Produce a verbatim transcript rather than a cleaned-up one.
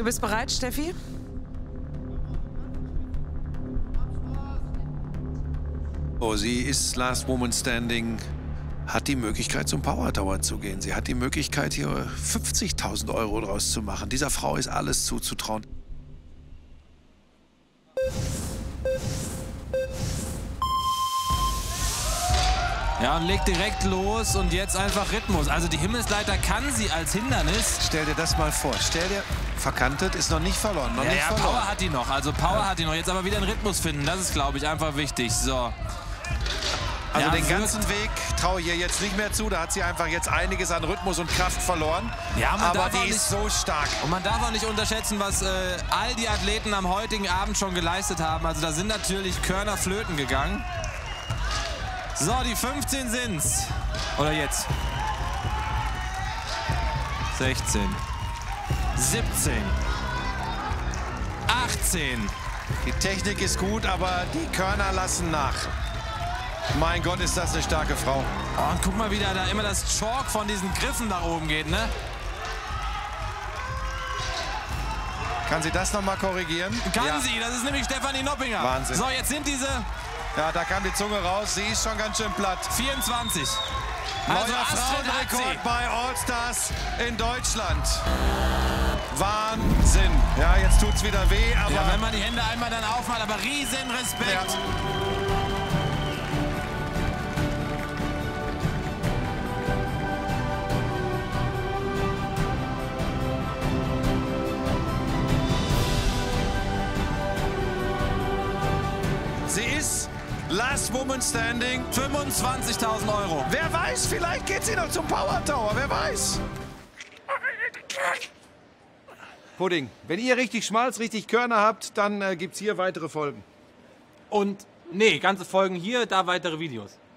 Du bist bereit, Steffi? Oh, sie ist Last Woman Standing, hat die Möglichkeit, zum Power Tower zu gehen. Sie hat die Möglichkeit, hier fünfzigtausend Euro draus zu machen. Dieser Frau ist alles zuzutrauen. Ja, und legt direkt los und jetzt einfach Rhythmus. Also die Himmelsleiter kann sie als Hindernis. Stell dir das mal vor. Stell dir, verkantet ist noch nicht verloren. Noch ja, nicht ja verloren. Power hat die noch. Also Power ja. hat die noch. Jetzt aber wieder einen Rhythmus finden. Das ist, glaube ich, einfach wichtig. So. Also ja, den ganzen Weg traue ich ihr jetzt nicht mehr zu. Da hat sie einfach jetzt einiges an Rhythmus und Kraft verloren. Ja, man aber darf die nicht, ist so stark. Und man darf auch nicht unterschätzen, was äh, all die Athleten am heutigen Abend schon geleistet haben. Also da sind natürlich Körner flöten gegangen. So, die fünfzehn sind's. Oder jetzt. sechzehn, siebzehn, achtzehn. Die Technik ist gut, aber die Körner lassen nach. Mein Gott, ist das eine starke Frau. Oh, und guck mal, wie da immer das Chalk von diesen Griffen nach oben geht, ne? Kann sie das nochmal korrigieren? Kann ja. sie, das ist nämlich Stefanie Noppinger. Wahnsinn. So, jetzt sind diese... Ja, da kam die Zunge raus. Sie ist schon ganz schön platt. vierundzwanzig. Also neuer Frauenrekord bei Allstars in Deutschland. Wahnsinn. Ja, jetzt tut's wieder weh, aber... Ja, wenn man die Hände einmal dann aufmacht, aber riesen Respekt. Ja. Sie ist... Last Woman Standing, fünfundzwanzigtausend Euro. Wer weiß, vielleicht geht sie noch zum Power Tower, wer weiß. Pudding, wenn ihr richtig Schmalz, richtig Körner habt, dann äh, gibt's hier weitere Folgen. Und, nee, ganze Folgen hier, da weitere Videos.